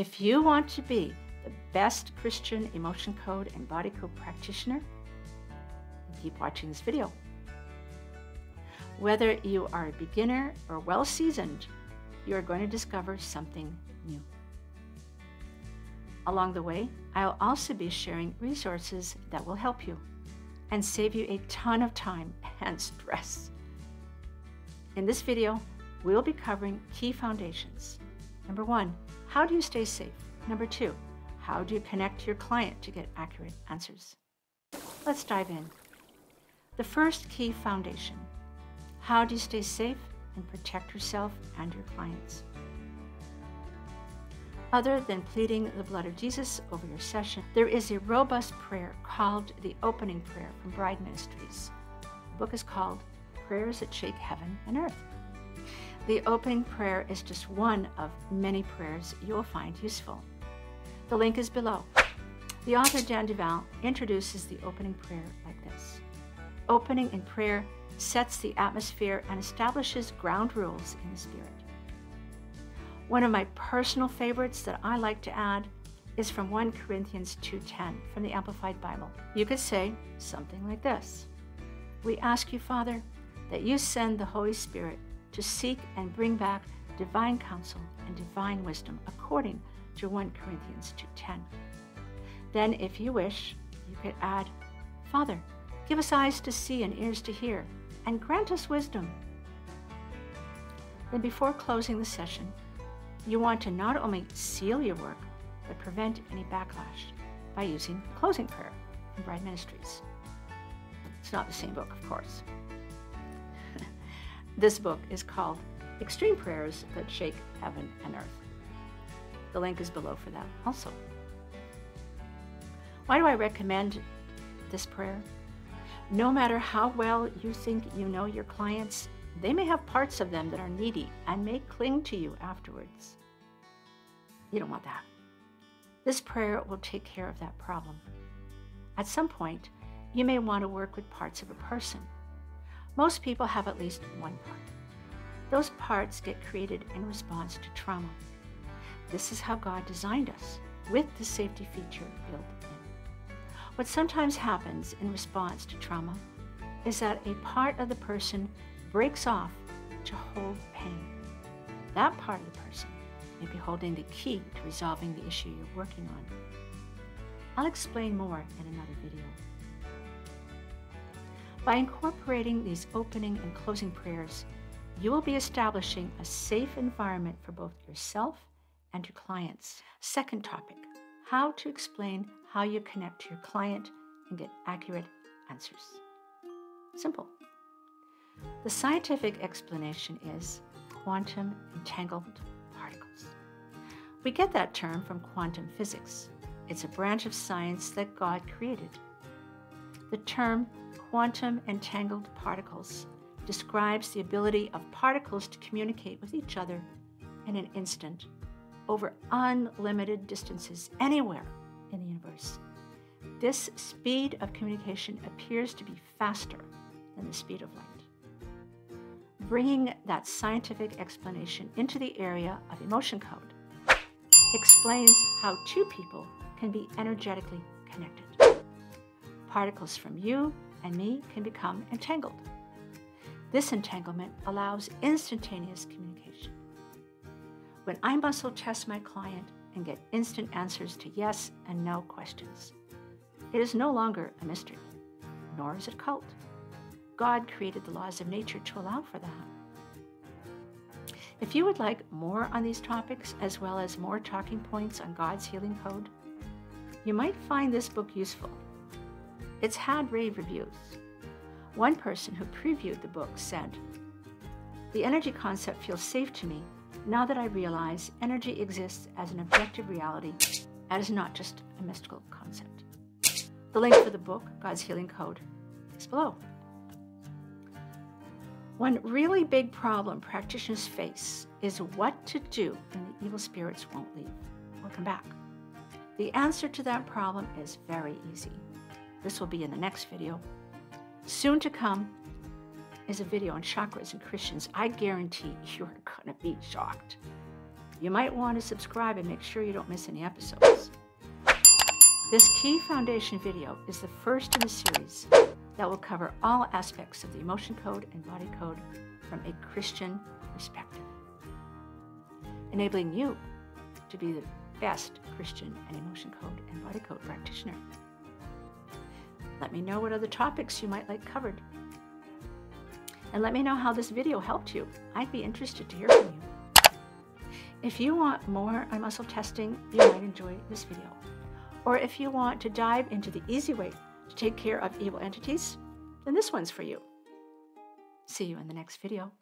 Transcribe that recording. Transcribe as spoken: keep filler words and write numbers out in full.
If you want to be the best Christian Emotion Code and Body Code practitioner, keep watching this video. Whether you are a beginner or well-seasoned, you are going to discover something new. Along the way, I'll also be sharing resources that will help you and save you a ton of time and stress. In this video, we'll be covering key foundations. Number one, how do you stay safe? Number two, how do you connect to your client to get accurate answers? Let's dive in. The first key foundation, how do you stay safe and protect yourself and your clients? Other than pleading the blood of Jesus over your session, there is a robust prayer called the opening prayer from Bride Ministries. The book is called Prayers That Shake Heaven and Earth. The opening prayer is just one of many prayers you'll find useful. The link is below. The author Dan Duval introduces the opening prayer like this. Opening in prayer sets the atmosphere and establishes ground rules in the spirit. One of my personal favorites that I like to add is from First Corinthians two ten from the Amplified Bible. You could say something like this. We ask you, Father, that you send the Holy Spirit to seek and bring back divine counsel and divine wisdom according to First Corinthians two ten. Then, if you wish, you could add, Father, give us eyes to see and ears to hear, and grant us wisdom. Then before closing the session, you want to not only seal your work, but prevent any backlash by using the closing prayer from Bride Ministries. It's not the same book, of course. This book is called Extreme Prayers That Shake Heaven and Earth. The link is below for that also. Why do I recommend this prayer? No matter how well you think you know your clients, they may have parts of them that are needy and may cling to you afterwards. You don't want that. This prayer will take care of that problem. At some point, you may want to work with parts of a person. Most people have at least one part. Those parts get created in response to trauma. This is how God designed us, with the safety feature built in. What sometimes happens in response to trauma is that a part of the person breaks off to hold pain. That part of the person may be holding the key to resolving the issue you're working on. I'll explain more in another video. By incorporating these opening and closing prayers, you will be establishing a safe environment for both yourself and your clients. Second topic, how to explain how you connect to your client and get accurate answers. Simple. The scientific explanation is quantum entangled particles. We get that term from quantum physics. It's a branch of science that God created. The term quantum entangled particles describes the ability of particles to communicate with each other in an instant over unlimited distances anywhere in the universe. This speed of communication appears to be faster than the speed of light. Bringing that scientific explanation into the area of emotion code explains how two people can be energetically connected. Particles from you and me can become entangled. This entanglement allows instantaneous communication. When I muscle test my client and get instant answers to yes and no questions, it is no longer a mystery, nor is it cult. God created the laws of nature to allow for that. If you would like more on these topics, as well as more talking points on God's Healing Code, you might find this book useful. It's had rave reviews. One person who previewed the book said, "The energy concept feels safe to me now that I realize energy exists as an objective reality and is not just a mystical concept." The link for the book, God's Healing Code, is below. One really big problem practitioners face is what to do when the evil spirits won't leave or come back. The answer to that problem is very easy. This will be in the next video. Soon to come is a video on chakras and Christians. I guarantee you're gonna be shocked. You might want to subscribe and make sure you don't miss any episodes. This key foundation video is the first in a series that will cover all aspects of the Emotion Code and Body Code from a Christian perspective, enabling you to be the best Christian and Emotion Code and Body Code practitioner. Let me know what other topics you might like covered. And let me know how this video helped you. I'd be interested to hear from you. If you want more on muscle testing, you might enjoy this video. Or if you want to dive into the easy way to take care of evil entities, then this one's for you. See you in the next video.